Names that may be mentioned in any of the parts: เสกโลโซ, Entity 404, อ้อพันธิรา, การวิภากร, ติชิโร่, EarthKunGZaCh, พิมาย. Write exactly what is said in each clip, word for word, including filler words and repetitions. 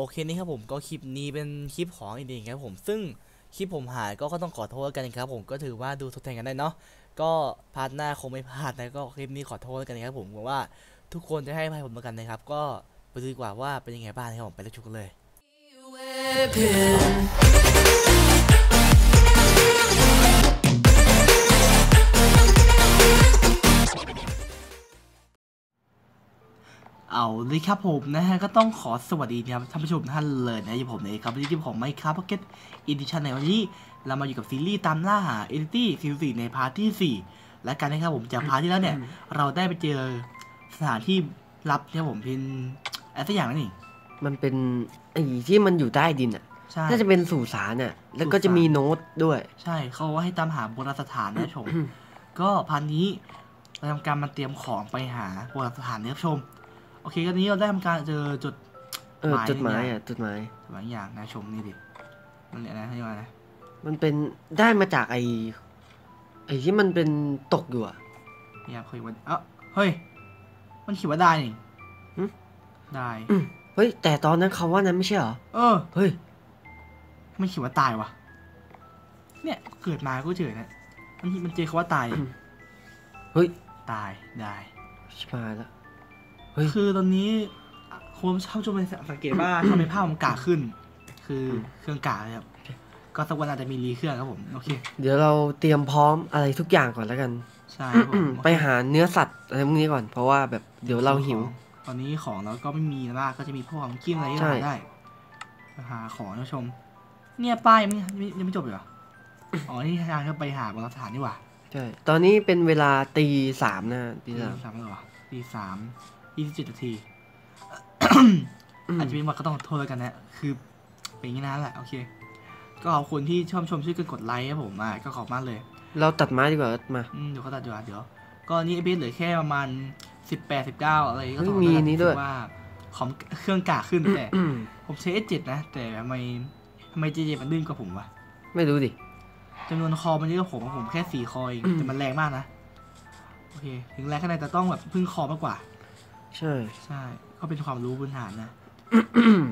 โอเคนี่ครับผมก็คลิปนี้เป็นคลิปของอีกดีครับผมซึ่งคลิปผมหายก็ต้องขอโทษกันครับผมก็ถือว่าดูทดแทนกันได้เนาะก็พาร์ทหน้าคงไม่พลาดนะก็คลิปนี้ขอโทษกันครับผมหวังว่าทุกคนจะให้อภัยผมกันนะครับก็ไปดูดีกว่าว่าเป็นยังไงบ้างครับผมไปรับชมกันเลยเอาเลยครับผมนะฮะก็ต้องขอสวัสดีนะครับท่านผู้ชมท่านเลยนะอยู่ผมในครับที่คลิปของ Minecraft Pocket Edition ในวันนี้เรามาอยู่กับซีรีส์ตามล่าหา Entity ซีซั่น สี่ในพาร์ทที่สี่และกันนะครับผมจากพาร์ทที่แล้วเนี่ยเราได้ไปเจอสถานที่ลับเนี่ยผมเป็นอะไรสักอย่างนั่นเองมันเป็นไอ้ที่มันอยู่ใต้ดินอ่ะน่าจะเป็นสุสานอ่ะแล้วก็จะมีโน้ตด้วยใช่เขาว่าให้ตามหาโบราณสถานนะชมก็พาร์ทนี้เราทำการมาเตรียมของไปหาโบราณสถานนะครับชมโอเคก็นี้เราได้ทำการเจอจุดหมายจุดหมายอ่ะจุดหมายบางอย่างนะชมนี่ดิมันเนี่ยนะให้มานะมันเป็นได้มาจากไอ้ไอ้ที่มันเป็นตกอยู่อ่ะเนี่ยเคยวันเอ้าเฮ้ยมันเขียนว่าได้นี่ได้เฮ้ยแต่ตอนนั้นเขาว่านั้นไม่ใช่เหรอเออเฮ้ยมันเขียนว่าตายวะเนี่ยเกิดมาก็เจอนะมันมันเจอคำว่าตายเฮ้ยตายได้ชิบหายแล้วคือตอนนี้คุณเช่าจนไปสังเกตว่าทำไมภาพมันกาขึ้นคือเครื่องกาครับก็สักวันอาจจะมีรีเครื่องครับผมโอเคเดี๋ยวเราเตรียมพร้อมอะไรทุกอย่างก่อนแล้วกันใช่ไปหาเนื้อสัตว์อะไรพวกนี้ก่อนเพราะว่าแบบเดี๋ยวเราหิวตอนนี้ของเราก็ไม่มีมากก็จะมีพวกของกิ้งอะไรที่เราได้หาของนะชมเนี่ยป้ายไม่ยังไม่จบเหรออ๋อนี่ทางเข้าไปหาบนสถานนี่หว่าใช่ตอนนี้เป็นเวลาตีสามนะตีสามสามเหรอตีสามยี่สิบเจ็ด นาที อาจจะเป็นหวัดก็ต้องขอโทษกันนะคือเป็นอย่างนี้นะแหละโอเคก็ขอบคุณที่ชมชมช่วยกันกดไลค์ครับผมอ่ะก็ขอบมากเลยเราตัดไม้ดีกว่ามาเดี๋ยวเขาตัดดีกว่าเดี๋ยวก็นี่ไอพีเหลือแค่ประมาณสิบแปด สิบเก้าอะไรก็ต้องมีนี้ด้วยว่าของเครื่องกากขึ้นแต่ผมใช้ เอส เจ็ด นะแต่ทำไมทำไมเจเจมันลื่นกว่าผมวะไม่รู้ดิจำนวนคอมันเยอะกว่าผมผมแค่สี่คอเองแต่มันแรงมากนะโอเคถึงแรงขนาดแต่ต้องแบบพึ่งคอมากกว่าใช่ใช่ก็เป็นความรู้พื้นฐานนะ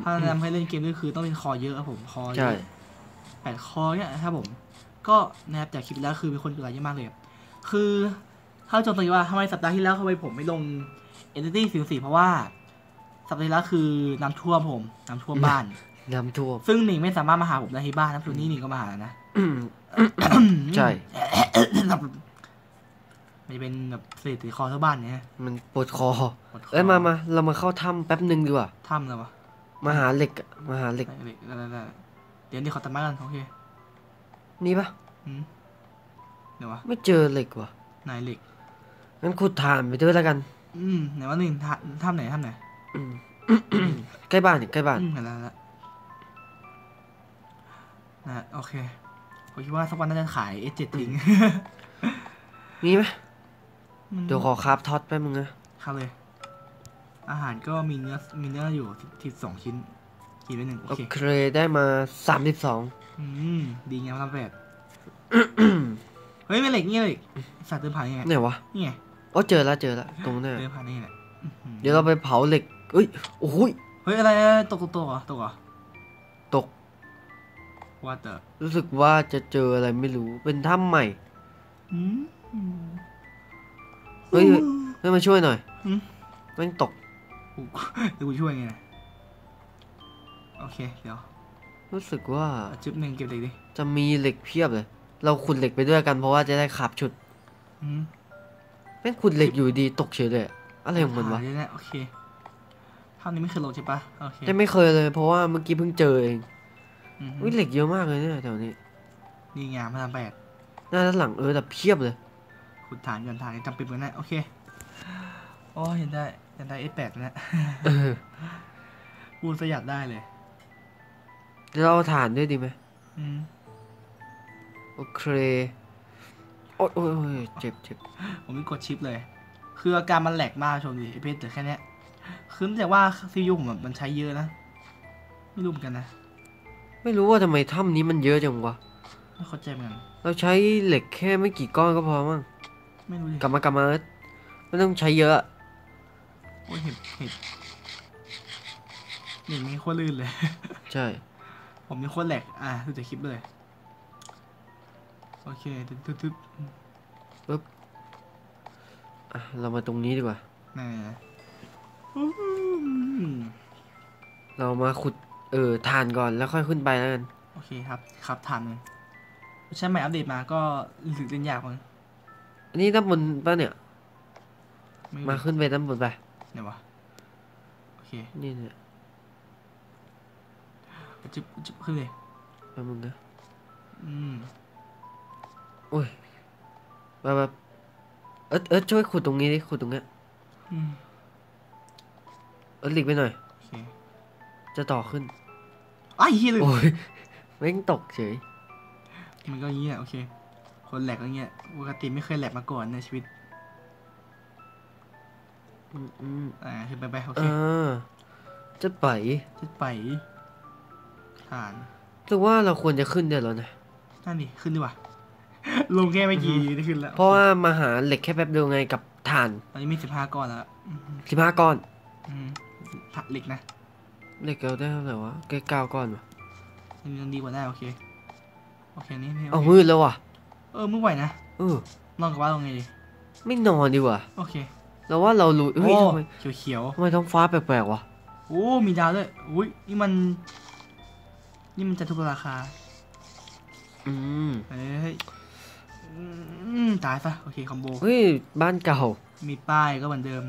ถ้าแนะนำให้เล่นเกมนี่คือต้องเป็นคอเยอะครับผมคอเยอะแปดคอเนี่ยครับผมก็นะครับจากคลิปแล้วคือมีคนกดไลค์เยอะมากเลยคือเข้าจงตรงนี้ว่าทำไมสัปดาห์ที่แล้วทำไมผมไม่ลง Entity ซีซั่น สี่เพราะว่าสัปดาห์ที่แล้วคือน้ำท่วมผมน้ำท่วมบ้านน้ำท่วมซึ่งหนิงไม่สามารถมาหาผมได้ที่บ้านน้ำท่วมนี่หนิงก็มาหานะใช่มันจะเป็นแบบเศษติดคอชาวบ้านเนี่ยมันปวดคอเอ้ยมามาเรามาเข้าถ้ำแป๊บหนึ่งดีกว่าถ้ำแล้ววะมาหาเหล็กมาหาเหล็กเดี๋ยวเดี๋ยวขอตัดไม้กันโอเคนี่ปะเดี๋ยววะไม่เจอเหล็กว่ะไหนเหล็กงั้นขุดถ่านไปด้วยแล้วกันอืมไหนวะหนึ่งถ้ำไหนถ้ำไหนใกล้บ้านนี่ใกล้บ้านนั่นแหละนะโอเคผมคิดว่าสักวันน่าจะขาย เอส เจ็ด ทิ้งมีไหมเดี๋ยวขอคราฟท็อตแป๊บนึงนะครับเลยอาหารก็มีเนื้อมีเนื้ออยู่ที่สองชิ้นกินไปหนึ่งโอเคได้มาสามสิบสองดีงามทั้งแปดเฮ้ยเป็นเหล็กนี่เหล็กสัตว์เดินผ่านยังไงไหนวะนี่ไงโอ้เจอแล้วเจอแล้วตรงนี้เดินผ่านนี่แหละเดี๋ยวเราไปเผาเหล็กเฮ้ยโอ้ยเฮ้ยอะไรตกตกตกเหรอตกเหรอตกว่าแต่รู้สึกว่าจะเจออะไรไม่รู้เป็นถ้ำใหม่เฮ้ยเฮ้ยมาช่วยหน่อยมันตกเดี๋ยวกูช่วยไงนะโอเคเดี๋ยวรู้สึกว่าจุดหนึ่งเก็บเหล็กดิจะมีเหล็กเพียบเลยเราขุดเหล็กไปด้วยกันเพราะว่าจะได้ขับชุดแม่งขุดเหล็กอยู่ดีตกเฉยเลยอะไรของมันวะโอเคท่านี้ไม่เคยลงใช่ปะโอเคไม่เคยเลยเพราะว่าเมื่อกี้เพิ่งเจอเองอุ้ยเหล็กเยอะมากเลยเนี่ยแถวนี้นี่งามพระรามแปดหน้าด้านหลังเออแต่เพียบเลยขุดฐานกันฐานจำเป็นกันนะโอเคโอ้เห็นได้เห็นได้ เอส แปด นะปูนสยัดได้เลยเราเอาฐานด้วยดีไหมอืมโอเคโอ้ยโอ้ยเจ็บเจ็บผมไม่กดชิปเลยคืออาการมันแหลกมากชมดิไอเพชรแต่แค่นี้คือแต่ว่าซีพียูผมมันใช้เยอะนะไม่รู้เหมือนกันนะไม่รู้ว่าทำไมถ้ำนี้มันเยอะจังวะไม่เข้าใจเหมือนกันเราใช้เหล็กแค่ไม่กี่ก้อนก็พอมั้งไม่รู้กลับมากลับมาไม่ต้องใช้เยอะโอ้ยเห็ดเห็ด นี่มันโคตรลื่นเลยใช่ผมนี่โคตรแหลกอ่ะดูจากคลิปเลยโอเคตึ๊บตึ๊บปึ๊บอ่ะเรามาตรงนี้ดีกว่านี่เรามาขุดเออฐานก่อนแล้วค่อยขึ้นไปแล้วกันโอเคครับครับฐานเลยใช่ไหมอัปเดตมาก็หรือเล่นยากมั้งอันนี้ด้านบนป่ะเนี่ยมาขึ้นไปด้านบนไปไหนวะโอเคนี่เนี่ยจุ๊บจุ๊บขึ้นเลยไปมึงนะอืมโอ้ยมาแบบเอิร์ธเอิร์ธช่วยขุดตรงนี้ดิขุดตรงเนี้ยอืมเอิร์ธหลีกไปหน่อยโอเคจะต่อขึ้นไอ้เหี้ยเลยโอ้ยแม่งตกเฉยมันก็อย่างนี้แหละโอเคคนแหลกก็เงี้ยปกติไม่เคยแหลกมาก่อนในชีวิตอืมอืมอ่าขึ้นไปไปโอเคจะไปจะไปฐานรู้ว่าเราควรจะขึ้นเดี๋ยวแล้วนะนั่นนี่ขึ้นดีกว่าลงแค่ไม่กี่ได้ขึ้นแล้วเพราะว่ามาหาเหล็กแค่แป๊บเดียวไงกับฐานตอนนี้มีสิบห้าก้อนแล้วสิบห้าก้อนอืมถัดเหล็กนะเหล็กเราได้เท่าไหร่วะแค่เก้าก้อนวะยังดีกว่าได้โอเคโอเคนี่เอามืดแล้วว่ะเออมืดไหวนะเออนอนกับว่าเราไงดีไม่นอนดีกว่าโอเคเราว่าเราลุยเฮ้ยทำไมเขียวๆทำไมท้องฟ้าแปลกๆวะโอ้มีดาวด้วยอุ้ยนี่มันนี่มันจะทุกราคาอืมเฮ้ยตายซะโอเคคอมโบเฮ้ยบ้านเก่ามีป้ายก็เหมือนเดิม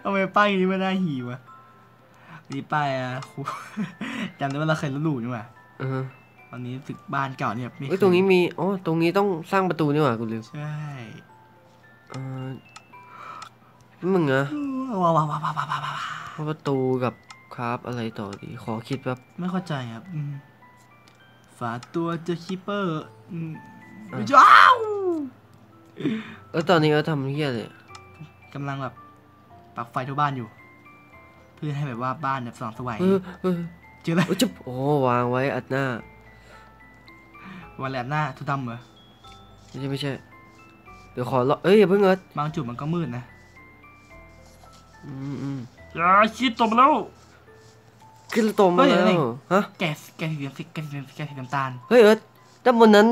เอาไปป้ายนี้ไม่ได้หีวะนี่ป้ายอะครูจำได้ว่าเราเคยรู้ๆนี่หว่าตอนนี้ตึกบ้านเก่าเนี่ยมีตรงนี้มีอ๋อตรงนี้ต้องสร้างประตูนี่หว่าคุณลืมใช่เออมึงเหรอว้าวว้าวว้าวว้าวว้าวประตูกับคราฟอะไรต่อดีขอคิดแบบไม่เข้าใจครับฝาตัวเจอคีเปอร์ว้าวเออตอนนี้เราทำเฮี้ยเลยกำลังแบบปักไฟทั่วบ้านอยู่เพื่อให้แบบว่าบ้านแบบส่องสว่างเจอแล้วจุ๊บโอ้วางไว้อัดหน้าวันแรกหน้าทุดำเหรอไม่ใช่ไม่ใช่เดี๋ยวขอรอเอ้ยอย่าเพิ่งเอิร์ธบางจุดมันก็มืดนะอืมอืมอย่าคิดตบแล้วขึ้นตบมาแล้วฮะแกสแกสสีแกสแกสสีน้ำตาลเฮ้ยเอิร์ธด้านบนนั้น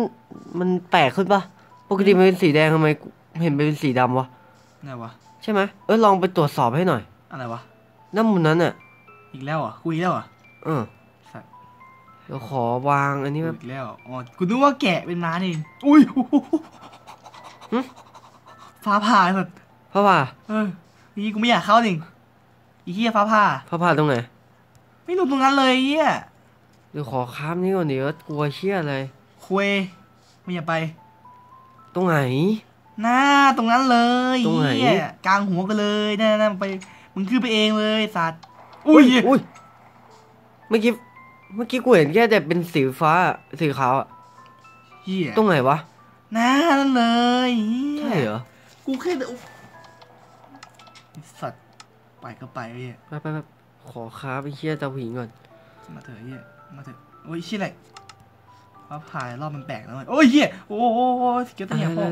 มันแปลกขึ้นปะปกติมันเป็นสีแดงทำไมเห็นเป็นสีดำวะไหนวะใช่ไหมเอิร์ธลองไปตรวจสอบให้หน่อยอะไรวะด้านบนนั้นอ่ะอีกแล้วอ่ะคุยแล้วอ่ะเออเดี๋ยวขอวางอันนี้แบบแล้วอ๋อกูนึกว่าแกะเป็นม้าเองอุ้ยฟ้าผ่าสัตว์ฟ้าผ่าเออนี่กูไม่อยากเข้าจริงอีเหี้ยฟ้าผ่าฟ้าผ่าตรงไหนไม่รู้ตรงนั้นเลยเหี้ยเดี๋ยวขอข้ามนี่ก่อนเดี๋ยวกลัวเชี่ยเลยคุยไม่อยากไปตรงไหนหน้าตรงนั้นเลยตรงไหนกลางหัวกันเลยนั่นนั่นไปมึงคือไปเองเลยสัตว์อุ้ยอุ้ยเมื่อกี้เมื่อกี้กูเห็นแค่แต่เป็นสีฟ้าสีขาวอ่ะตรงไหนวะน่าเลยใช่เหรอกูแค่สัตว์ไปก็ไปไอ้เนี่ยไปไปไปขอค้าไปเชี่ยเจ้าผิงก่อนมาเถอะเฮียมาเถอะโอ้ยเชี่ยอะไรว่าพายรอบมันแปลกแล้วโอ้ยเฮียโอ้โหสเกลตั้งใหญ่พ่อ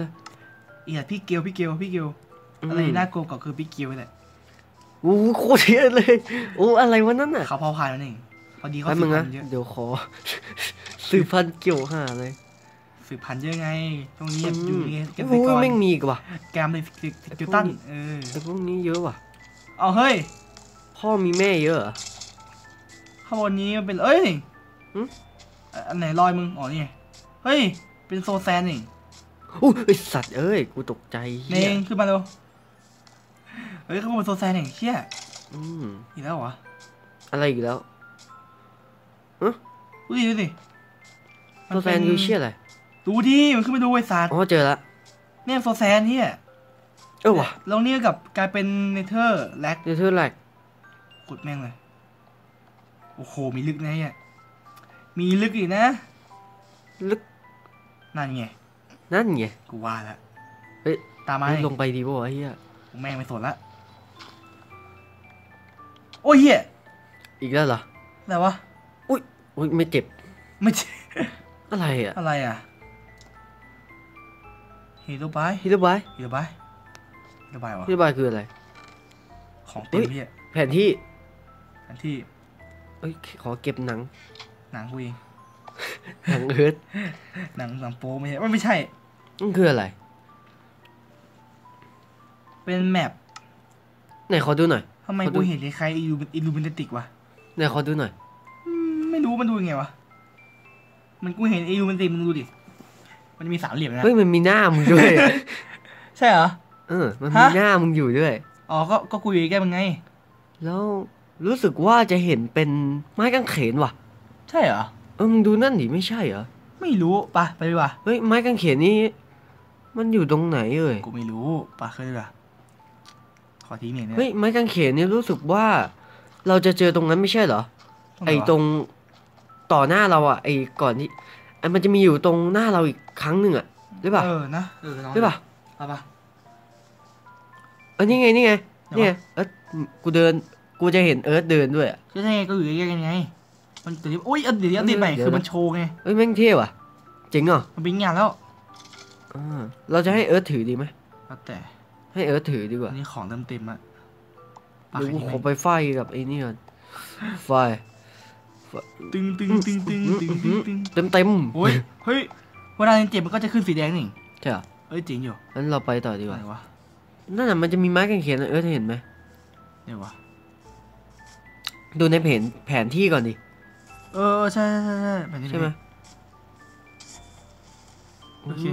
เอียดพี่เกลพี่เกลพี่เกลอะไรน่ากลัวก็คือพี่เกลแหละโอ้โคตรเชี่ยเลยโอ้อะไรวะนั่นน่ะเขาพาวพายนั่นเองแป๊บนึงนะเดี๋ยวขอสืบพันธุ์เกี่ยวหาเลยสืบพันธุ์เยอะไงตรงนี้อยู่ในแกมไซกอนไม่มีกว่าแกมเลยติวตันเออแต่พวกนี้เยอะว่ะเอาเฮ้ยพ่อมีแม่เยอะข้างบนนี้มันเป็นเอ้ยอันไหนลอยมึงอ๋อนี่เฮ้ยเป็นโซแซนเองอู้ไอสัตว์เอ้ยกูตกใจเน่งขึ้นมาเร็วเฮ้ยข้างบนโซแซนเองเชี่ยอืมอีกแล้วเหรออะไรอีกแล้วดูดิดูดิโซแซนยูเชี่ยอะไรดูดิมันขึ้นไปดูไอ้สัตว์อ๋อเจอละเนี่ยโซแซนเนี่ยเออวะลงนี่กับกลายเป็นเนเธอร์แลกเนเธอร์แลกกดแม่งเลยโอ้โหมีลึกนะเนี่ยมีลึกอีกนะลึกนั่นไงนั่นไงกูว่าละเฮ้ยตามมาลงไปดีป่ะวะเฮียแม่งไม่สนละโอ้ยเฮียอีกแล้วเหรออะไรวะอุ้ยไม่เจ็บไม่เจ็บอะไรอ่ะอะไรอ่ะฮีโร่บายฮีโร่บายฮีโร่บายฮีโร่บายวะฮีโร่บายคืออะไรของเต็มพี่แผนที่ อันที่เอ้ยขอเก็บหนังหนังกูเองหนังเอิร์ธหนังหนังโป๊ไม่ใช่ไม่ใช่มันคืออะไรเป็นแมปไหนขอดูหน่อยทำไมกูเห็นใครอิลูมินาติกวะไหนขอดูหน่อยไม่รู้มันดูยังไงวะมันกูเห็นอิลูมินาติกมึงดูดิมันมีสามเหลี่ยมนะเฮ้ยมันมีหน้ามึงด้วยใช่เหรอเออมันมีหน้ามึงอยู่ด้วยอ๋อก็ก็กูอยู่แกมึงไงแล้วรู้สึกว่าจะเห็นเป็นไม้กางเขนว่ะใช่เหรอเออมึงดูนั่นดิไม่ใช่เหรอไม่รู้ป่ะไปดีกว่าเฮ้ยไม้กางเขนนี่มันอยู่ตรงไหนเอ่ยกูไม่รู้ป่ะเคยดีกว่าขอทีหนึ่งเนี่ยเฮ้ยไม้กางเขนนี่รู้สึกว่าเราจะเจอตรงนั้นไม่ใช่เหรอไอตรงต่อหน้าเราอ่ะไอก่อนที่ไอมันจะมีอยู่ตรงหน้าเราอีกครั้งหนึ่งอ่ะได้ป่ะเออนะเออได้ป่ะเอาป่ะเออนี่ไงนี่ไงนี่ไงเออกูเดินกูจะเห็นเอิร์ธเดินด้วยอ่ะก็ใช่ไงก็อยู่ด้วยกันไงมันตัวนี้โอ้ยเดี๋ยวนี้ติดใหม่คือมันโชว์ไงเอ้ยแม่งเท่ว่ะเจ๋งเหรอมันเป็นงานแล้วอ่าเราจะให้เอิร์ธถือดีไหมแต่ให้เอิร์ธถือดีกว่านี่ของเต็มเต็มอ่ะดูขอไปไฟกับไอ้นี่ก่อนไฟตึงตึงตึงตึงตึงตึงเต็มเต็มโอ้ยเฮ้ยเวลาเจ็บมันก็จะขึ้นสีแดงนี่ใช่เหรอเอ้ยจริงอยู่งั้นเราไปต่อดีกว่านั่นน่ะมันจะมีไม้กางเขนเอิร์ธเห็นไหมเดี๋ยววะดูในแผนแผนที่ก่อนดิเออใช่ใช่ใช่แผนที่ใช่ไหมโอเค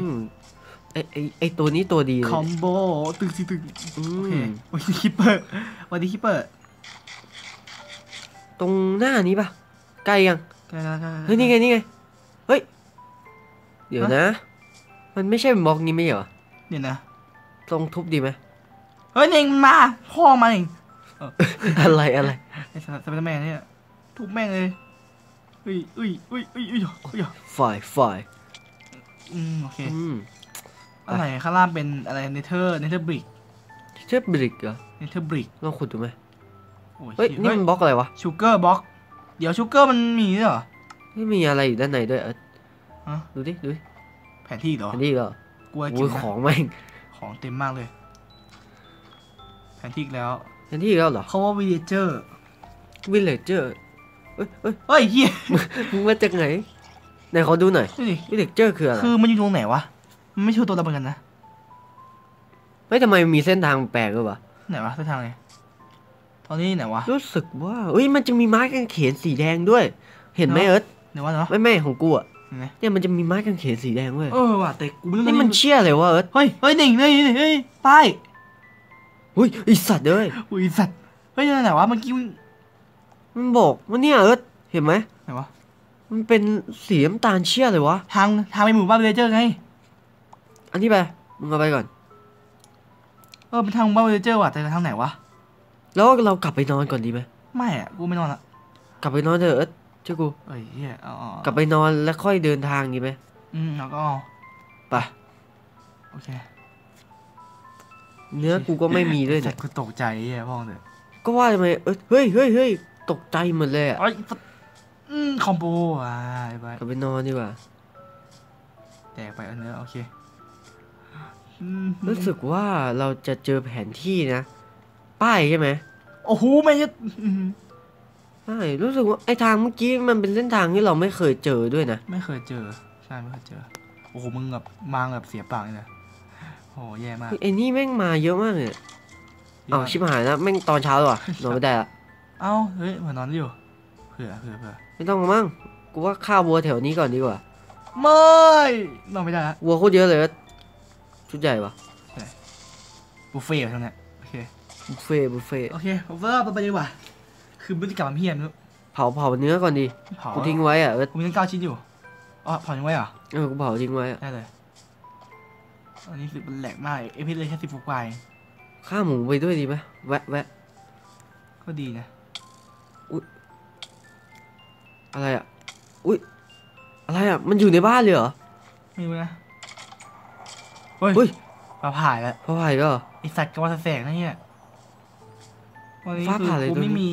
ไอไอไอตัวนี้ตัวดีเลยคอมโบตึงสิตึงโอเควันนี้คิปเปอร์วันนี้คิปเปอร์ตรงหน้านี้ป่ะใกล้ยังใกล้แล้วเฮ้ยนี่ไงนี่ไงเฮ้ยเดี๋ยวนะมันไม่ใช่บล็อกนี้ไม่เหรอเดี๋ยวนะตรงทุบดีไหมเฮ้ยเองมาพ่อมาเองอะไรอะไรไอ้สารสารแม่เนี่ยทุบแม่งเลยอุ้ยอุ้ยอุ้ยอุ้ยอุ้ยอุ้ยฝ่ายฝ่ายอืมโอเคอะไรข้างล่างเป็นอะไรเนเธอร์เนเธอร์บริกเนเธอร์บริกเหรอเนเธอร์บริกลองขุดดูไหมเฮ้ยนี่มันบล็อกอะไรวะชูเกอร์บล็อกเดี๋ยวชูเกอร์มันมีเหรอไม่มีอะไรอยู่ด้านในด้วยเออดูดิดูดิแผนที่เหรอแผนที่เหรอกลัวจิ้มของแม่งของเต็มมากเลยแผนที่แล้วแผนที่แล้วเหรอเขาว่าวิลเลเจอร์วิลเลเจอร์เฮ้ยเฮ้ยเฮ้ยเฮียมึงมาจากไหนไหนขอดูหน่อยวิลเลเจอร์คืออะไรคือมันอยู่ตรงไหนวะมันไม่ช่วยตัวเราเหมือนกันนะเฮ้ยทำไมมีเส้นทางแปลกด้วยวะไหนวะเส้นทางไหนตอนนี้ไหนวะรู้สึกว่าเฮ้ยมันจะมีไม้กางเขนสีแดงด้วยเห็นไหมเอิร์ธไหนวะเนาะไม่ไม่ของกูอ่ะเนี่ยมันจะมีไม้กางเขนสีแดงด้วยเออว่ะแต่กูนี่มันเชี่ยเลยวะเอิร์ธเฮ้ยเฮ้ยหนิงเฮ้ยเฮ้ยไปอุ้ยไอสัตว์เลยอุ้ยสัตว์เฮ้ยไหนวะมันกิ้วมันบอกว่าเนี่ยเอิร์ธเห็นไหมไหนวะมันเป็นสีน้ำตาลเชี่ยเลยวะทางทางไปหมู่บ้านเลเจอร์ไงอันที่ไปมึงเอาไปก่อนเออเป็นทางหมู่บ้านเลเจอร์ว่ะแต่ทางไหนวะแล้วเรากลับไปนอนก่อนดีไหมไม่อะกูไม่นอนละกลับไปนอนเถอะเอิร์ธเชื่อกูเอ้ยอ๋อกลับไปนอนแล้วค่อยเดินทางดีไหมอืมแล้วก็ไปโอเคเนื้อกูก็ไม่มีด้วยเนี่ยกูตกใจไอ้พ่องเถอะก็ว่าทำไมเอ้ยเฮ้ยเฮ้ยเฮ้ยตกใจหมดเลยอ่ะอืมคอมโบอ่ะไปกลับไปนอนดีกว่าแตกไปเอาเนื้อโอเครู้สึกว่าเราจะเจอแผนที่นะป้ายใช่ไหมโอ้โหไม่ใช่ใช่รู้สึกว่าไอทางเมื่อกี้มันเป็นเส้นทางที่เราไม่เคยเจอด้วยนะไม่เคยเจอใช่ไม่เคยเจอโอ้โหมึงแบบมาแบบเสียปากเลยโอ้โหแย่มากไอนี่แม่งมาเยอะมากเลยเอาชิบหายนะแม่งตอนเช้าเลยว่ะนอนไม่ได้ละเอ้าเฮ้ยมานอนอยู่เผื่อเผื่อเผื่อไม่ต้องมั้งกูว่าข้าววัวแถวนี้ก่อนดีกว่าไม่นอนไม่ได้ละวัวโคตรเยอะเลยชุดใหญ่ปะบุฟเฟ่ทั้งนั้นบุฟเฟ่บุฟเฟ่โอเคผมว่าไปดีกว่าคือมันจะกลับมาเพี้ยนแล้วเผาเผาเนื้อก่อนดีกูทิ้งไว้อ่ะกูมีตั้งเก้าชิ้นอยู่อ๋อเผาทิ้งไว้เหรอเออกูเผาทิ้งไว้ได้เลยอันนี้คือมันแหลกมากเอพิเลยแค่สิบฟุกไปข้าหมูไปด้วยดีไหมแวะแวะก็ดีนะอุ้ยอะไรอ่ะอุ้ยอะไรอ่ะมันอยู่ในบ้านเลยเหรอไม่รู้นะเฮ้ยพอผ่ายแล้วพอผ่ายก็ไอสัตว์กระวาดแสงนั่นเนี่ยฟาดผ่าเลยตัวนี้ไม่มี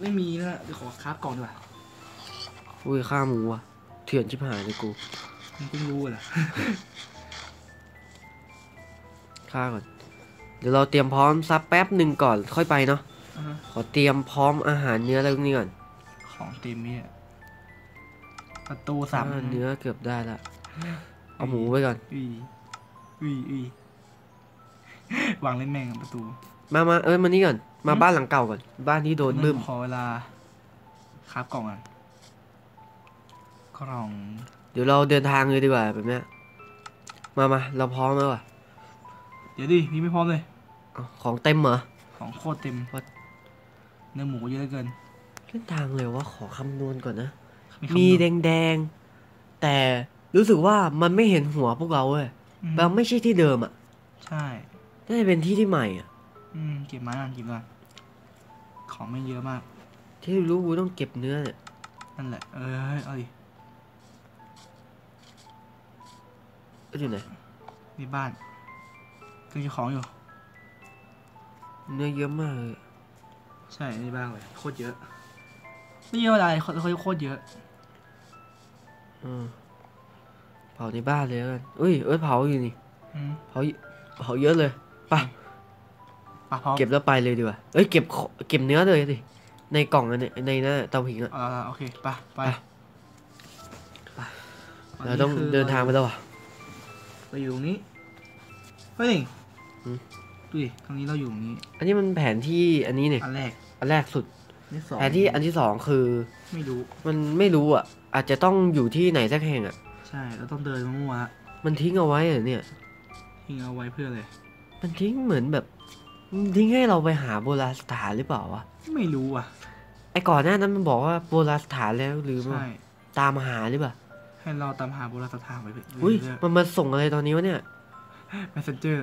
ไม่มีนะเดี๋ยวขอคราฟกล่องดีกว่าอุ้ยฆ่าหมูอ่ะเถื่อนชิบหายเลยกูมึงเพิ่งรู้เหรอฆ่าก่อนเดี๋ยวเราเตรียมพร้อมซับแป๊บหนึ่งก่อนค่อยไปเนาะ ขอเตรียมพร้อมอาหารเนื้ออะไรพวกนี้ก่อนของเตรียมนี่ประตูสามเนื้อเกือบได้ละเอาหมูไว้ก่อนอุ้ยอุ้ยอุ้ยวางเล่นแมงประตูมามาเอ้ยมานี่ก่อนมาบ้านหลังเก่าก่อนบ้านที่โดนบึ้มขอเวลาครับกล่องอ่ะกล่องเดี๋ยวเราเดินทางเลยดีกว่าแบบเนี้ยมามาเราพร้อมแล้วอ่ะเดี๋ยวดินี่ไม่พร้อมเลยของเต็มเหรอของโคตรเต็มเนื้อหมูเยอะเกินเส้นทางเลยว่าขอคำนวณก่อนนะมีแดงๆแต่รู้สึกว่ามันไม่เห็นหัวพวกเราเลยแบบไม่ใช่ที่เดิมอ่ะใช่น่าจะเป็นที่ที่ใหม่อ่ะอืมเก็บไม้นั่นเก็บก่อนของไม่เยอะมากที่รู้กูต้องเก็บเนื้อเนี่ยนั่นแหละเออเอ้ยอยู่ไหนในบ้านก็มีของอยู่เนื้อเยอะมากเลยใช่ในบ้านเลยโคตรเยอะไม่เยอะอะไรเขาโคตรเยอะอืมเผาในบ้านเลยกันเอ้ยเอ้ยเผาอยู่นี่เผาเผาเยอะเลยไปเก็บแล้วไปเลยดีกว่าเอ้ยเก็บเก็บเนื้อเลยดิในกล่องอันนี้ในนั้นเตาผิงอ่ะอ่าโอเคไปไปเราต้องเดินทางไปแล้วอ่ะไปอยู่ตรงนี้เฮ้ยดูดิครั้งนี้เราอยู่ตรงนี้อันนี้มันแผนที่อันนี้เนี่ยอันแรกอันแรกสุดแผนที่อันที่สองคือไม่รู้มันไม่รู้อ่ะอาจจะต้องอยู่ที่ไหนสักแห่งอ่ะใช่เราต้องเดินมั่วๆมันทิ้งเอาไว้เหรอเนี่ยทิ้งเอาไว้เพื่ออะไรมันทิ้งเหมือนแบบทิ้งให้เราไปหาโบราณสถานหรือเปล่าวะไม่รู้อ่ะไอ้ก่อนหน้านั้นมันบอกว่าโบราณสถานแล้วหรือเปล่าตามหาหรือเปล่าให้เราตามหาโบราณสถานไปเรื่อยๆมันมาส่งอะไรตอนนี้วะเนี่ย Messenger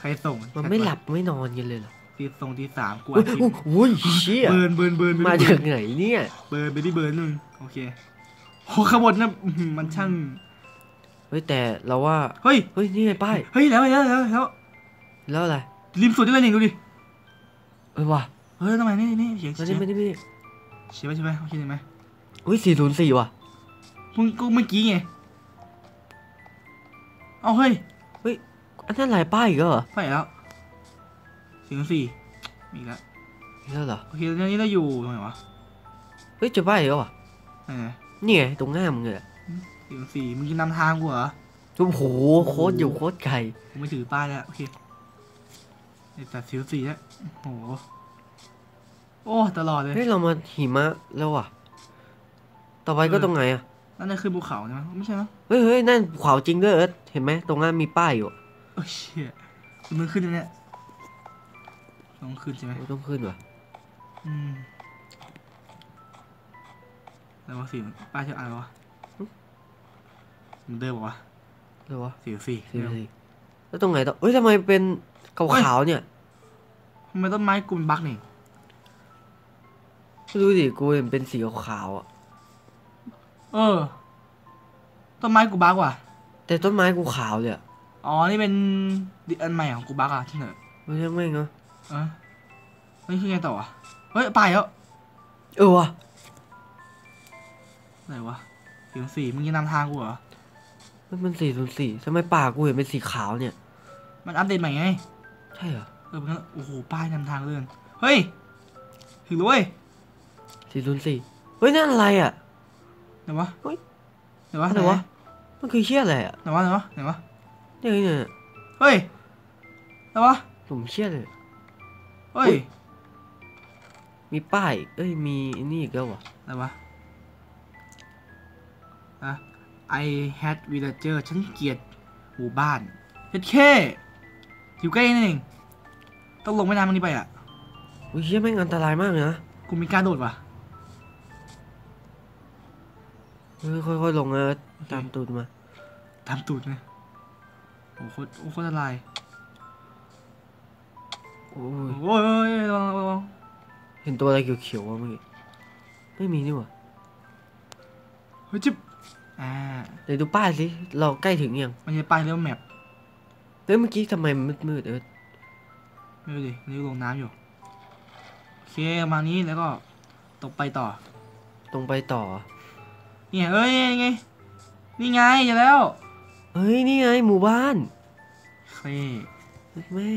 ใครส่งมันไม่หลับไม่นอนกันเลยหรอตีสองตีสามกว่าทีอุ้ยเชี่ยเบิร์นเบิร์นเบิร์นมาจากไหนเนี่ยเบิร์นไปที่เบิร์นหนึ่งโอเคโหขบวนนะมันช่างเฮ้ยแต่เราว่าเฮ้ยเฮ้ยนี่ไงป้ายเฮ้ยแล้วแล้วแล้วแล้วแล้วอะไรริมสุดที่เลยหนึ่งดูดิเออว่ะเฮ้ยทำไมนี่นี่เฉียงเฉียงใช่ไหมใช่ไหมใช่ไหมโอเคใช่ไหมอุ้ยสี่ศูนย์สี่ว่ะมึงกูเมื่อกี้ไงเอาเฮ้ยเฮ้ยอันนั้นหลายป้ายอีกเหรอป้ายแล้วสี่ศูนย์สี่มีแล้วมีแล้วเหรอโอเคตอนนี้เราอยู่ตรงไหนวะเฮ้ยเจอป้ายแล้วว่ะนี่ไงตรงหน้ามึงเลยสี่ศูนย์สี่มึงจะนำทางกูเหรอโอ้โหโคตรอยู่โคตรไกลกูไม่ถือป้ายแล้วโอเคแต่สิวสีแล้วโอ้โหโอ้ตลอดเลยเฮ้ยเรามาหิมะแล้วอ่ะต่อไปก็ตรงไหนอ่ะนั่นคือภูเขาใช่ไหมไม่ใช่ไหมเฮ้ยเฮ้ยนั่นภูเขาจริงด้วยเอิร์ธเห็นไหมตรงนั้นมีป้ายอยู่โอ้ยเชี่ยมึงขึ้นเลยเนี่ยต้องขึ้นใช่ไหมต้องขึ้นว่ะอืมแล้วว่าสีป้ายชื่ออะไรวะมันเดิมวะเดิมวะสิวสีแล้วตรงไหนต่อเฮ้ยทำไมเป็นขาวๆเนี่ยทำไมต้นไม้กูเป็นบั๊กนี่ดูดิกูเห็นเป็นสีขาวอ่ะเออต้นไม้กูบั๊กว่ะแต่ต้นไม้กูขาวเลยอ๋อนี่เป็นดิอันใหม่ของกูบั๊กอ่ะที่ไหนไม่ใช่ไม่เนาะอ่ะนี่คือไงต่ออ่ะเฮ้ยไปแล้วเออวะไหนวะสีสีมึงจะนำทางกูเหรอมันสีส่วนสีทำไมป่ากูเห็นเป็นสีขาวเนี่ยมันอัปเดตใหม่ไงใช่เหรอเออโอ้โหป้ายนำทางเลื่อนเฮ้ยถึงเลยสี่ศูนย์สี่เฮ้ยนั่นอะไรอ่ะไหนวะเฮ้ยไหนวะไหนวะมันคือเชี่ยอะไรอ่ะไหนวะไหนวะไหนวะเนี่ยเนี่ยเฮ้ยไหนวะผมเชี่ยเลยเฮ้ยมีป้ายเอ้ยมีนี่อีกแล้ววะไหนวะอะ I hate villager ฉันเกลียดหมู่บ้านเฮ็ดแค่อยู่ใกล้นั่นเองต้องลงแม่น้ำตรงนี้ไปอ่ะโอ้ยเฮียแม่งอันตรายมากเลยนะกูมีกล้าโดดว่ะเฮ้ยค่อยๆลงนะตามตูดมาตามตูดนะโอ้โคตรโอ้โคตรอันตรายโอ้ยโอ้ยเห็นตัวอะไรเขียวๆวะเมื่อกี้ไม่มีนี่หว่าเฮ้ยจิ๊บอ่าเดี๋ยวดูป้ายสิเราใกล้ถึงยังมันจะป้ายเรื่องแมพเมื่อกี้ทำไมมันมืดๆเออไม่รู้ดินี่ลงน้ำอยู่โอเคมานี้แล้วก็ตรงไปต่อตรงไปต่อเนี่ยเอ้ยไงนี่ไงจะแล้วเฮ้ยนี่ไงหมู่บ้านใครแม่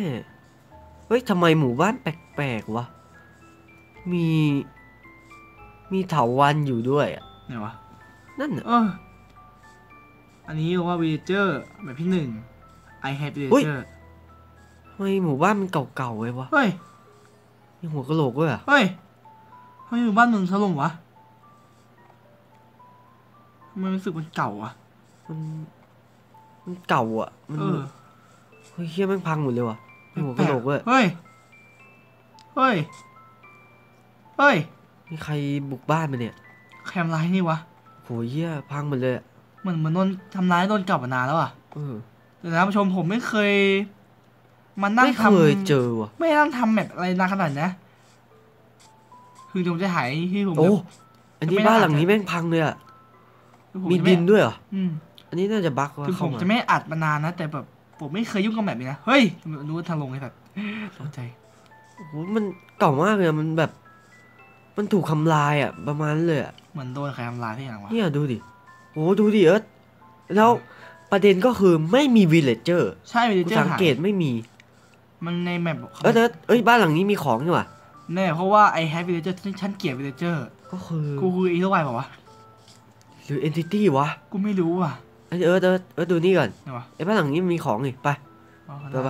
เ ฮ้ยทำไมหมู่บ้านแปลกๆวะมีมีเถาวัลย์อยู่ด้วยอ่ะไหนวะนั่นน่ะอันนี้ว่าวิลเลเจอร์แบบที่หนึ่ง I have villager ทำไมหมู่บ้านมันเก่าๆเลยวะเฮ้ยมีหัวกะโหลกด้วยอ่ะเฮ้ยทำไมหมู่บ้านมึงถล่มวะทำไมรู้สึกมันเก่าอ่ะมันมันเก่าอ่ะมันเฮ้ยเฮี้ยมันพังหมดเลยว่ะหัวกะโหลกด้วยเฮ้ยเฮ้ยเฮ้ยมีใครบุกบ้านมาเนี่ยแคมร้ายนี่วะโหเฮี้ยพังหมดเลยเหมือนเหมือนโดนทำร้ายโดนกลับมานานแล้วอ่ะแต่นะผู้ชมผมไม่เคยมันนั่งทำไม่เคยเจอว่ะไม่นั่งทำแบบอะไรนานขนาดนี้คือผมจะหายที่ผมโอ้อันนี้บ้านหลังนี้แม่งพังเลยอ่ะมีดินด้วยเหรออืมอันนี้น่าจะบั๊กว่ะคือผมจะไม่อัดมานานนะแต่แบบผมไม่เคยยุ่งกับแบบนี้นะเฮ้ยรู้ว่าทางลงไงแบบตกใจโอ้โหมันเก่ามากเลยมันแบบมันถูกทำลายอ่ะประมาณเลยอ่ะเหมือนโดนใครทำลายที่อย่างวะเนี่ยดูดิโอ้ดูดิเอิร์ธแล้วประเด็นก็คือไม่มีวิลเลจเจอร์ใช่วิลเลจเจอร์สังเกตไม่มีมันในแมปเอิร์ธเอ้ยบ้านหลังนี้มีของนี่หว่าแน่เพราะว่าไอแฮปวิลเลจเจอร์ฉันเกลียดวิลเลจเจอร์ก็คือกูคืออีทวายเปล่าวะหรือเอนติตี้วะกูไม่รู้อ่ะเอิร์ธเอิร์ธเอิร์ธดูนี่ก่อนไอบ้านหลังนี้มีของนี่ไปไปไป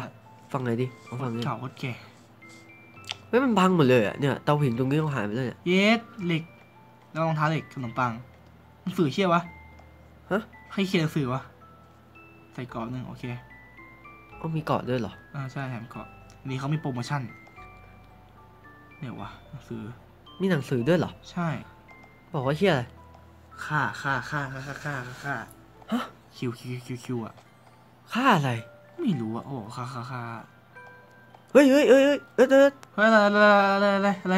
ฟังไหนดิฟังเลยเก่าโคตรแก่เฮ้ยมันพังหมดเลยอ่ะเนี่ยเตาหินตรงนี้เขาหายไปเลยเยสเหล็กแล้วรองเท้าเหล็กขนมปังมันสื่อเชี่ยวะฮะใครเขียนหนังสือวะใส่เกาะหนึ่งโอเคก็มีเกาะด้วยเหรออ่าใช่แถมเกาะนี่เขามีโปรโมชั่นเนี่ยวะหนังสือมีหนังสือด้วยเหรอใช่บอกว่าเชี่ยอะไรฆ่าฆ่าฆ่าฆ่าฆ่าฆ่าฮะคิวคิวคิวคิวอ่ะฆ่าอะไรไม่รู้อ่ะโอ้ฆ่าฆ่าฆ่าเฮ้ยเฮ้ยเฮ้ยเฮ้ยเฮ้ยอะไรอะไรอะไรอะไร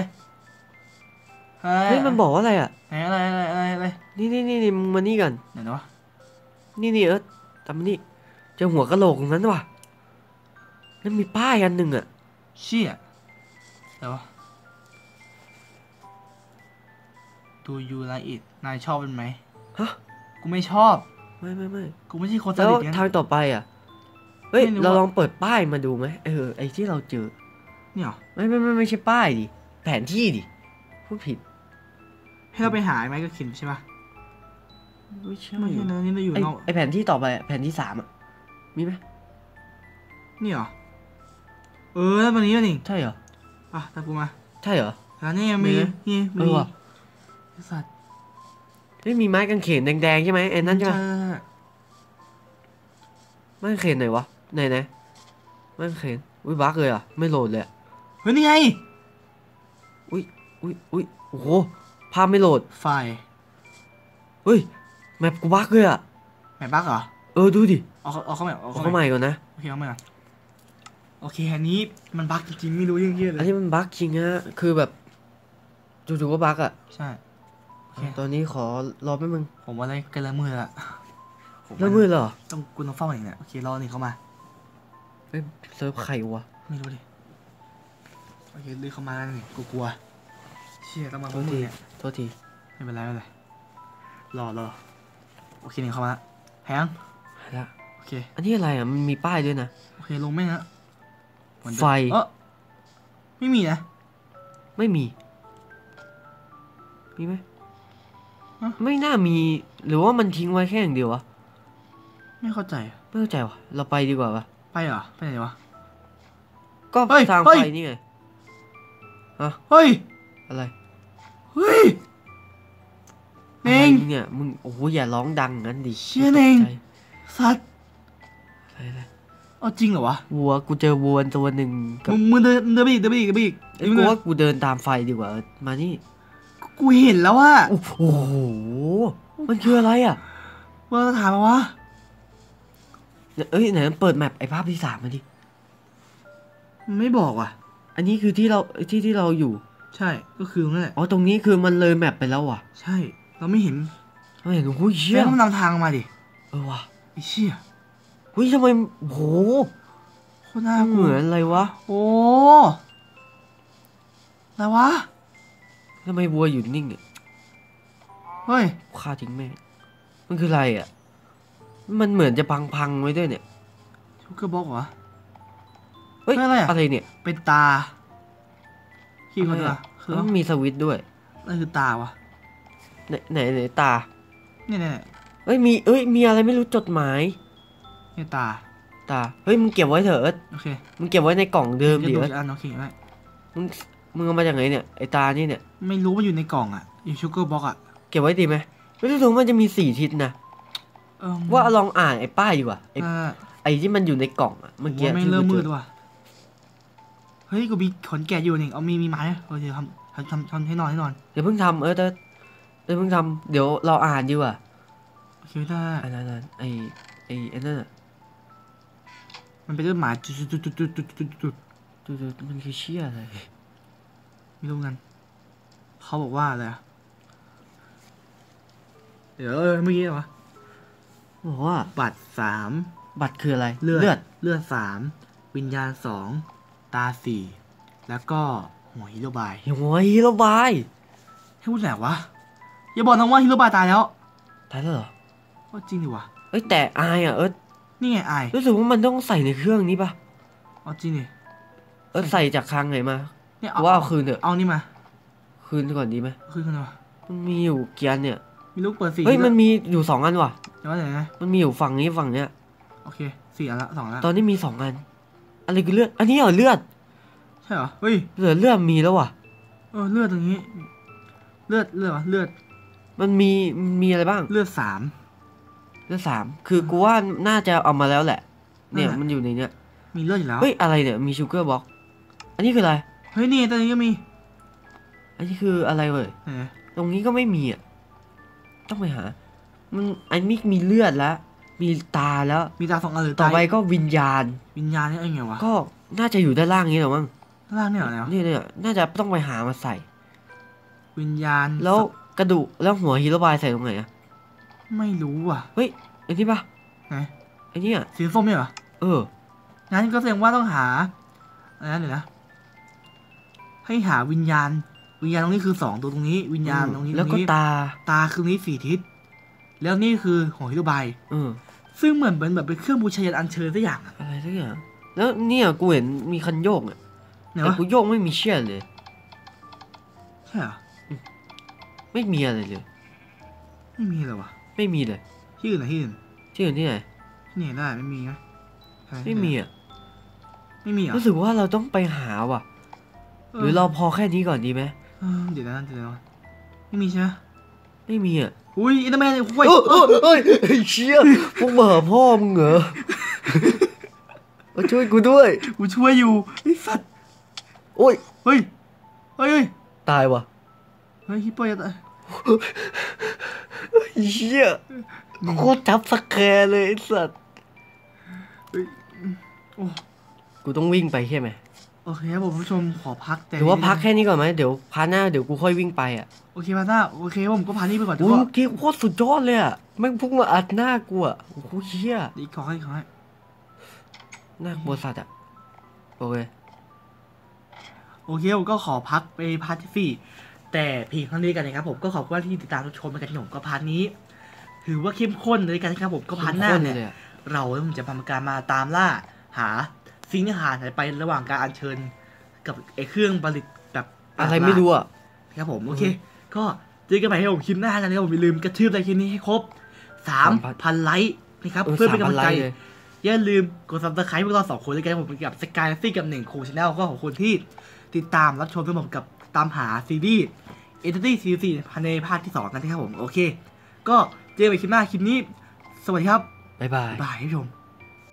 เฮ้ยมันบอกว่าอะไรอ่ะอะไรอะไรอะไรอะไรนี่นี่นี่มานี่กันไหนวะนี่นี่เออทำนี่เจอหัวกะโหลกตรงนั้นวะนั่นมีป้ายอันหนึ่งอ่ะเชี่ยแต่ว่าดูยูไลท์อิดนายชอบเป็นไหมฮะกูไม่ชอบไม่ไม่ไม่กูไม่ใช่คนสนิทกันแล้วทางต่อไปอ่ะเฮ้ยเราลองเปิดป้ายมาดูไหมเออไอที่เราเจอเนี่ยไม่ไม่ไม่ไม่ใช่ป้ายดิแผนที่ดิพูดผิดให้เราไปหาไหมก็ขินใช่ปะไม่ใช่ไม่ใช่นะนี่เราอยู่นอกไอแผนที่ต่อไปแผนที่สามอ่ะมีไหมนี่เหรอเออแล้ววันนี้นี่ใช่เหรออ่ะตามกูมาใช่เหรอแล้วนี่มีนี่มีสัตว์เฮ้ยมีไม้กางเขนแดงๆใช่ไหมไอ้นั่นใช่ไหมไม่เขนไหนวะไหนไหนไม่เขนอุ้ยบั๊กเลยอ่ะไม่โหลดเลยเฮ้ยนี่ไงอุ้ยอุ้ยอุ้ยโอ้โหภาพไม่โหลดไฟเฮ้ยแมปกูบั๊กเลยอ่ะแมปบั๊กเหรอเออดูดิเอาเอาเข้าใหม่เอาเข้าใหม่ก่อนนะโอเคเข้าใหม่โอเคอันนี้มันบั๊กจริงๆไม่รู้เรื่องเยอะเลยอันนี้มันบั๊กจริงฮะคือแบบจู่ๆก็บั๊กอ่ะใช่ตอนนี้ขอรอแป๊บนึงผมว่าได้ใกล้ละมือละละมือเหรอต้องกูต้องเฝ้าอย่างเนี้ยโอเครอหนึ่งเข้ามาเฮ้ยเซิร์ฟใครวะไม่รู้ดิโอเคเลยเข้ามาแล้วนี่กูกลัวเชี่ยต้องมาพวกมึงเนี่ยโทษทีไม่เป็นไรไม่เป็นไรรอรอโอเคหนึ่งเข้ามาแล้วแฮงแล้วโอเคอันนี้อะไรอ่ะมันมีป้ายด้วยนะโอเคลงไม่นะไฟเออไม่มีนะไม่มีมีไหมไม่น่ามีหรือว่ามันทิ้งไว้แค่อย่างเดียววะไม่เข้าใจไม่เข้าใจวะเราไปดีกว่าวะไปเหรอไปไหนวะก็ทางไปนี่ไงอะเฮ้ยอะไรเฮ้ยเน่งเนี่ยมึงโอ้โหอย่าร้องดังงั้นดิเชี่ยเน่งสัตว์อะไรอะไรเอาจริงเหรอวะวัวกูเจอวัวตัวหนึ่งมึงมึงเดินเดินไปอีกเดินไปอีกเดินไปอีกกูว่ากูเดินตามไฟดีกว่ามานี่กูเห็นแล้วว่าโอ้โหมันคืออะไรอ่ะมันจะถามวะเอ้ยไหนมันเปิดแมปไอภาพที่สามมาดิมันไม่บอกอ่ะอันนี้คือที่เราที่ที่เราอยู่ใช่ก็คือนั่นแหละอ๋อตรงนี้คือมันเลยแมปไปแล้วอ่ะใช่เราไม่เห็นเราเห็นโอ้ยเชี่ยมันนำทางมาดิเออว่ะไอเชี่ยเฮ้ยทำไมโอ้โหโคตรน่าเหมือนอะไรวะโอ้อะไรวะทำไมวัวอยู่นิ่งเนี่ยเฮ้ยฆ่าทิ้งแม่มันคืออะไรอ่ะมันเหมือนจะพังๆไว้ด้วยเนี่ยทุกกระบอกเหรอ เฮ้ยอะไรอะไรเนี่ยเป็นตาขี้เขาด้วยคือมีสวิตด้วยนั่นคือตาวะไหนไหนไหนตาเนี่ยเนี่ยเฮ้ยมีเฮ้ยมีอะไรไม่รู้จดหมายเนี่ยตาตาเฮ้ยมึงเก็บไว้เถอะโอเคมึงเก็บไว้ในกล่องเดิมดิเอออ่านโอเคไหมมึงมึงเอามาจากไหนเนี่ยไอตานี่เนี่ยไม่รู้มันอยู่ในกล่องอ่ะอยู่ชูเกอร์บ็อกอ่ะเก็บไว้ดีไหมไม่รู้มันจะมีสี่ทิศนะว่าลองอ่านไอ้ป้ายดีกว่าไอ้ที่มันอยู่ในกล่องอ่ะเมื่อกี้ไม่เริ่มมืดว่ะเฮ้ยกูมีขนแกะอยู่หนึ่งเอามีมีไม้โอเคทำทำทำให้นอนให้นอนเดี๋ยวเพิ่งทำเออแต่เดี๋ยวเพิ่งทำเดี๋ยวเราอ่านดีกว่าคิดได้อันนั้นไอ้ไอ้อันนั้นมันเป็นเรื่องหมาจุดจุดจุดจุดจุดจุดจุดมันคือเชี่ยอะไรไม่รู้กันเขาบอกว่าอะไรเดี๋ยวเมื่อกี้วะบอกว่าบัตรสามบัตรคืออะไรเลือดเลือดสามวิญญาณสองตาสี่แล้วก็หัวฮิโรบายหัวฮิโรบายให้พูดแหละวะอย่าบอกนะว่าฮิโรบายตายแล้วตายแล้วเหรอว่าจริงดิวะเอ้ยแต่อายอ่ะเอิร์ธนี่ไงอายรู้สึกว่ามันต้องใส่ในเครื่องนี้ปะเอาจริงดิเอิร์ธใส่จากคลังไหนมาว่าเอาคืนเถอะเอานี่มาคืนก่อนดีไหมคืนก่อนวะมันมีอยู่เกียร์เนี่ยมีลูกเปิดสี่เฮ้ยมันมีอยู่สองอันว่ะแล้วไหนนะมันมีอยู่ฝั่งนี้ฝั่งเนี้ยโอเคสี่อันละสองละตอนนี้มีสองอันอะไรคือเลือดอันนี้เหรอเลือดใช่เหรอเฮ้ยเหลือเลือดมีแล้วว่ะเออเลือดตรงนี้เลือดเลือดวะเลือดมันมีมีอะไรบ้างเลือดสามเลือดสามคือกูว่าน่าจะเอามาแล้วแหละเนี่ยมันอยู่ในเนี้ยมีเลือดอยู่แล้วเฮ้ยอะไรเนี่ยมีชูเกอร์บ็อกอันนี้คืออะไรเฮ้ยนี่ตอนนี้ก็มีอันนี้คืออะไรเว้ยตรงนี้ก็ไม่มีอ่ะต้องไปหามันอันนี้มีเลือดแล้วมีตาแล้วมีตาสองอันหรือต่อไปก็วิญญาณวิญญาณนี่ไงวะก็น่าจะอยู่ด้านล่างนี้หรอมั้งด้านล่างนี่เหรอเนี่ยเนี่ยน่าจะต้องไปหามาใส่วิญญาณแล้วกระดูกแล้วหัวฮิโรบายใส่ตรงไหนอะไม่รู้อ่ะเฮ้ยไอ้นี่ปะไหนไอ้นี่อะสีส้มเนี่ยเหรอเอองั้นก็แสดงว่าต้องหาอะไรนั่นเลยนะให้หาวิญญาณวิญญาณตรงนี้คือสองตัวตรงนี้วิญญาณตรงนี้แล้วก็ตาตาคือนี้สี่ทิศแล้วนี่คือหัวฮิโรบายอือซึ่งเหมือนเป็นแบบเป็นเครื่องบูชายันอัญเชิญสักอย่างอะไรสักอย่างแล้วเนี่ยกูเห็นมีคันโยกอ่ะแต่กูโยกไม่มีเชือกเลยใช่หรอไม่มีอะไรเลยไม่มีเลยวะไม่มีเลยที่อื่นหรอที่อื่นที่อื่นที่ไหนที่ไหนได้ไม่มีนะไม่มีอ่ะไม่มีอ่ะรู้สึกว่าเราต้องไปหาว่ะหรือเราพอแค่นี้ก่อนดีไหมเดี๋ยวนะเดี๋ยวไม่มีใช่ไหมไม่มีอ่ะอุ้ยอินเตอร์แมนเฮ้ยเฮ้ยเชี่ยพวกเบอร์พ่อมึงเหรอมาช่วยกูด้วยกูช่วยอยู่ไอ้สัตว์โอ้ยเฮ้ยเฮ้ยตายว่ะเฮ้ยฮิปโปจะตายเชี่ยโคตรจับสแกร์เลยไอ้สัตว์กูต้องวิ่งไปใช่ไหมโอเคครับผมผู้ชมขอพักแต่หรือว่าพักแค่นี้ก่อนไหมเดี๋ยวพาหน้าเดี๋ยวกูค่อยวิ่งไปอ่ะโอเคพาหน้าโอเคผมก็พานี่ไปก่อนทุกคนโอเคโคตรสุดยอดเลยอ่ะแม่งพุ่งมาอัดหน้ากูอ่ะโอ้โหเฮียดีขอให้ขอให้หน้าบริษัทอ่ะโอเคโอเคผมก็ขอพักไปพาร์ทที่สี่แต่เพียงเท่านี้กันนะครับผมก็ขอบคุณที่ติดตามรับชมกันที่ผมก็พาร์ทนี้ถือว่าเข้มข้นเลยกันครับผมก็พาร์ทหน้าเนี่ยเราผมจะทำการมาตามล่าหาสิ่งที่หายไประหว่างการอัญเชิญกับไอ้เครื่องผลิตแบบอะไรไม่รู้อ่ะครับผมโอเคก็เจอกันใหม่ให้ผมคลิปหน้ากันนะครับผมอย่าลืมกระทืบไลค์คลิปนี้ให้ครบ สามพัน ไลค์นะครับเพื่อเป็นกำลังใจอย่าลืมกด ซับสไครบ์ พวกเราสองคนด้วยกันผมกับสกายซี่กับหนึ่งคูชแนลก็ขอบคุณที่ติดตามรับชมเพื่อผมกับตามหาซีรีส์เอเจนซี่ซีรีส์ในภาคที่สองกันนะครับผมโอเคก็เจอกันใหม่คลิปหน้าคลิปนี้สวัสดีครับบ๊ายบายบ๊ายบายผู้ชม